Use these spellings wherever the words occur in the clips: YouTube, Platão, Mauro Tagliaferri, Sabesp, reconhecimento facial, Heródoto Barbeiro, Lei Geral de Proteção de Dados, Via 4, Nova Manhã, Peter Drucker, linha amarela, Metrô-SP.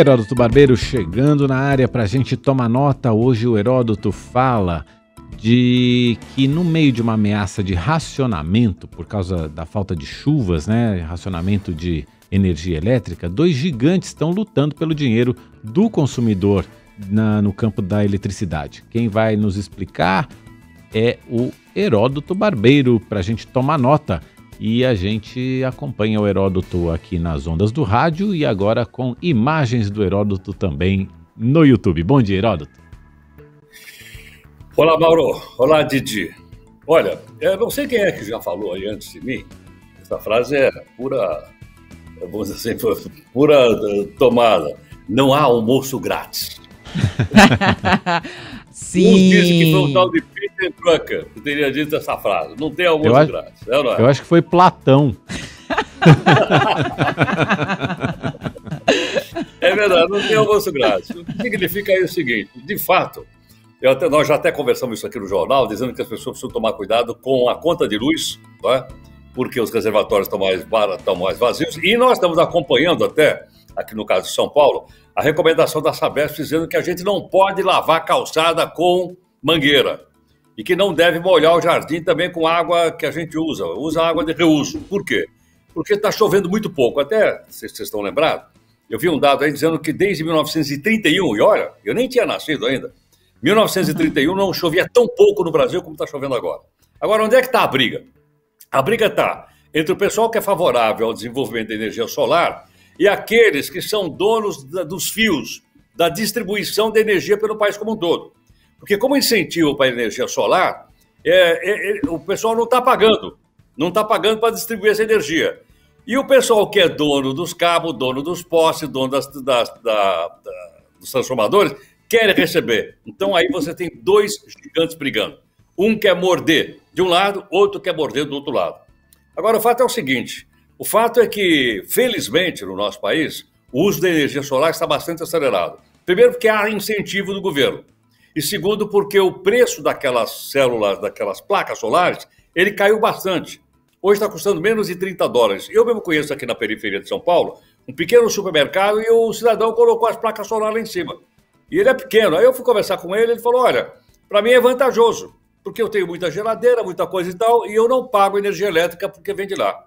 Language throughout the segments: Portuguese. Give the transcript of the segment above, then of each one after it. Heródoto Barbeiro chegando na área para a gente tomar nota. Hoje o Heródoto fala de que no meio de uma ameaça de racionamento, por causa da falta de chuvas, né, racionamento de energia elétrica, dois gigantes estão lutando pelo dinheiro do consumidor no campo da eletricidade. Quem vai nos explicar é o Heródoto Barbeiro, para a gente tomar nota. E a gente acompanha o Heródoto aqui nas ondas do rádio e agora com imagens do Heródoto também no YouTube. Bom dia, Heródoto. Olá, Mauro. Olá, Didi. Olha, eu não sei quem é que já falou aí antes de mim. Essa frase é pura, vamos dizer assim, pura tomada. Não há almoço grátis. Sim. Um disse que foi um tal de Peter Drucker que teria dito essa frase. Não tem almoço grátis. É, não é? Eu acho que foi Platão. É verdade, não tem almoço grátis. O que significa aí o seguinte: de fato, nós já até conversamos isso aqui no jornal, dizendo que as pessoas precisam tomar cuidado com a conta de luz, não é? Porque os reservatórios estão mais vazios. E nós estamos acompanhando até, aqui no caso de São Paulo, a recomendação da Sabesp dizendo que a gente não pode lavar calçada com mangueira e que não deve molhar o jardim também com água que a gente usa água de reuso. Por quê? Porque está chovendo muito pouco. Até, vocês estão lembrados, eu vi um dado aí dizendo que desde 1931, e olha, eu nem tinha nascido ainda, 1931 não chovia tão pouco no Brasil como está chovendo agora. Agora, onde é que está a briga? A briga está entre o pessoal que é favorável ao desenvolvimento da energia solar e aqueles que são donos dos fios da distribuição de energia pelo país como um todo. Porque como incentivo para a energia solar, o pessoal não está pagando. Não está pagando para distribuir essa energia. E o pessoal que é dono dos cabos, dono dos postes, dono dos transformadores, quer receber. Então aí você tem dois gigantes brigando. Um quer morder de um lado, outro quer morder do outro lado. Agora o fato é o seguinte... O fato é que, felizmente, no nosso país, o uso da energia solar está bastante acelerado. Primeiro, porque há incentivo do governo. E segundo, porque o preço daquelas células, daquelas placas solares, ele caiu bastante. Hoje está custando menos de $30. Eu mesmo conheço aqui na periferia de São Paulo um pequeno supermercado e o cidadão colocou as placas solares lá em cima. E ele é pequeno. Aí eu fui conversar com ele e ele falou, olha, para mim é vantajoso, porque eu tenho muita geladeira, muita coisa e tal, e eu não pago energia elétrica porque vem de lá.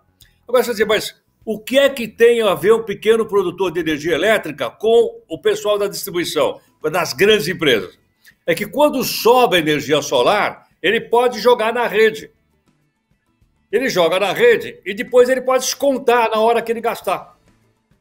Agora você vai dizer, mas o que é que tem a ver um pequeno produtor de energia elétrica com o pessoal da distribuição, das grandes empresas? É que quando sobra energia solar, ele pode jogar na rede. Ele joga na rede e depois ele pode descontar na hora que ele gastar.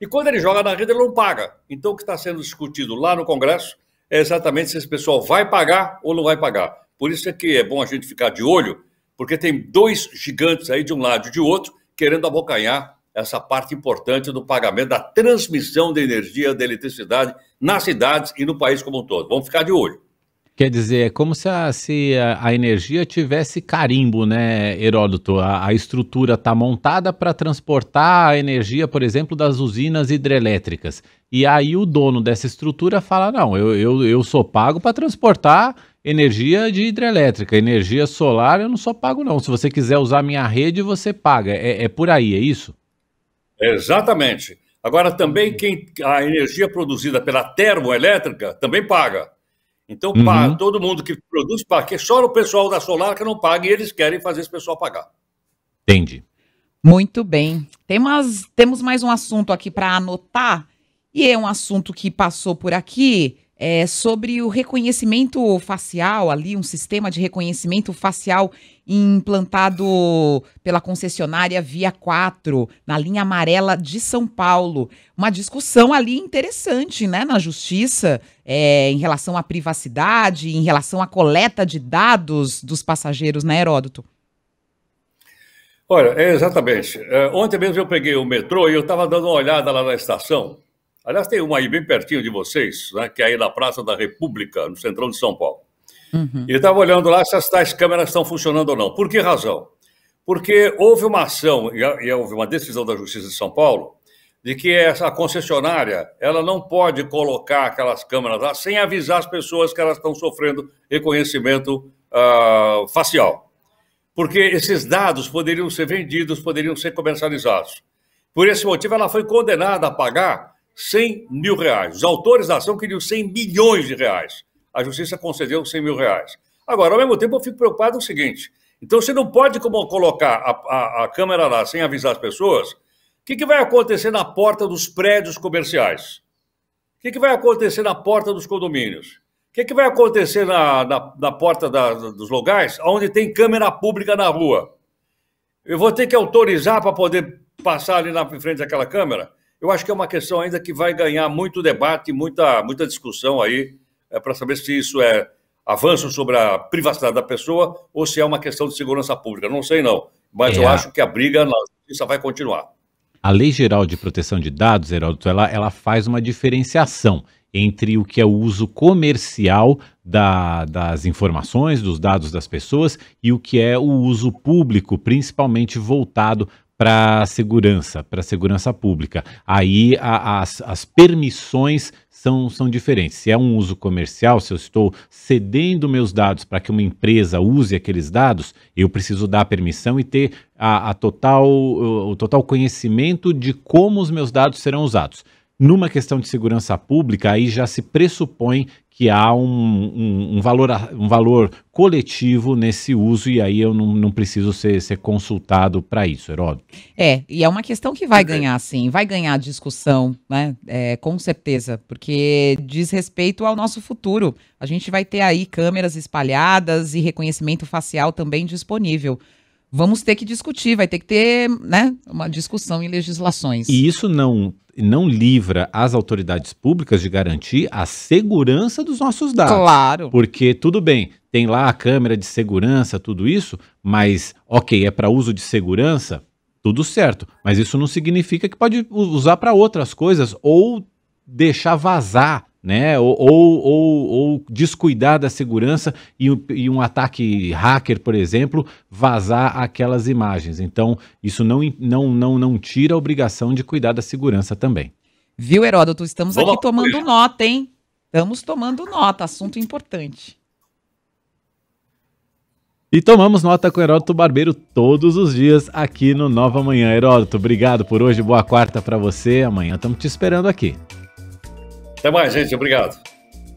E quando ele joga na rede, ele não paga. Então o que está sendo discutido lá no Congresso é exatamente se esse pessoal vai pagar ou não vai pagar. Por isso é que é bom a gente ficar de olho, porque tem dois gigantes aí de um lado e de outro, querendo abocanhar essa parte importante do pagamento da transmissão de energia, da eletricidade nas cidades e no país como um todo. Vamos ficar de olho. Quer dizer, é como se a energia tivesse carimbo, né, Heródoto? A estrutura está montada para transportar a energia, por exemplo, das usinas hidrelétricas. E aí o dono dessa estrutura fala, não, eu sou pago para transportar energia de hidrelétrica, energia solar eu não sou pago não. Se você quiser usar minha rede, você paga. É por aí, é isso? Exatamente. Agora também a energia produzida pela termoelétrica também paga. Então, para todo mundo que produz, porque só o pessoal da solar que não paga e eles querem fazer esse pessoal pagar. Entendi. Muito bem. Temos mais um assunto aqui para anotar, e é um assunto que passou por aqui, sobre o reconhecimento facial, ali um sistema de reconhecimento facial implantado pela concessionária Via 4, na linha amarela de São Paulo. Uma discussão ali interessante, né, na justiça, em relação à privacidade, em relação à coleta de dados dos passageiros, né, Heródoto? Olha, exatamente. Ontem mesmo eu peguei o metrô e eu estava dando uma olhada lá na estação. Aliás, tem uma aí bem pertinho de vocês, né, que é aí na Praça da República, no centrão de São Paulo. E eu estava olhando lá se as tais câmeras estão funcionando ou não. Por que razão? Porque houve uma ação, e houve uma decisão da Justiça de São Paulo, de que essa concessionária ela não pode colocar aquelas câmeras lá sem avisar as pessoas que elas estão sofrendo reconhecimento facial. Porque esses dados poderiam ser vendidos, poderiam ser comercializados. Por esse motivo, ela foi condenada a pagar R$100 mil. Os autores da ação queriam R$100 milhões. A justiça concedeu R$100 mil. Agora, ao mesmo tempo, eu fico preocupado com o seguinte. Então, você não pode colocar a câmera lá sem avisar as pessoas. O que vai acontecer na porta dos prédios comerciais? O que vai acontecer na porta dos condomínios? O que vai acontecer na porta dos locais onde tem câmera pública na rua? Eu vou ter que autorizar para poder passar ali na frente daquela câmera? Eu acho que é uma questão ainda que vai ganhar muito debate, muita discussão aí, para saber se isso é avanço sobre a privacidade da pessoa ou se é uma questão de segurança pública. Não sei não, mas eu acho que a briga na justiça vai continuar. A Lei Geral de Proteção de Dados, Heródoto, ela faz uma diferenciação entre o que é o uso comercial das informações, dos dados das pessoas, e o que é o uso público, principalmente voltado para a segurança pública. Aí as permissões são diferentes. Se é um uso comercial, se eu estou cedendo meus dados para que uma empresa use aqueles dados, eu preciso dar permissão e ter o total conhecimento de como os meus dados serão usados. Numa questão de segurança pública, aí já se pressupõe que há um valor coletivo nesse uso, e aí eu não preciso ser consultado para isso, Heródoto. E é uma questão que vai ganhar, sim, vai ganhar discussão, né? Com certeza, porque diz respeito ao nosso futuro. A gente vai ter aí câmeras espalhadas e reconhecimento facial também disponível. Vamos ter que discutir, vai ter que ter, né, uma discussão em legislações. E isso não livra as autoridades públicas de garantir a segurança dos nossos dados. Claro. Porque, tudo bem, tem lá a câmera de segurança, tudo isso, mas, ok, é para uso de segurança, tudo certo. Mas isso não significa que pode usar para outras coisas ou deixar vazar, né, ou descuidar da segurança e um ataque hacker, por exemplo, vazar aquelas imagens. Então, isso não tira a obrigação de cuidar da segurança também. Viu, Heródoto? Estamos aqui tomando nota, hein? Estamos tomando nota, assunto importante. E tomamos nota com o Heródoto Barbeiro todos os dias aqui no Nova Manhã. Heródoto, obrigado por hoje, boa quarta para você. Amanhã estamos te esperando aqui. Até mais, gente. Obrigado.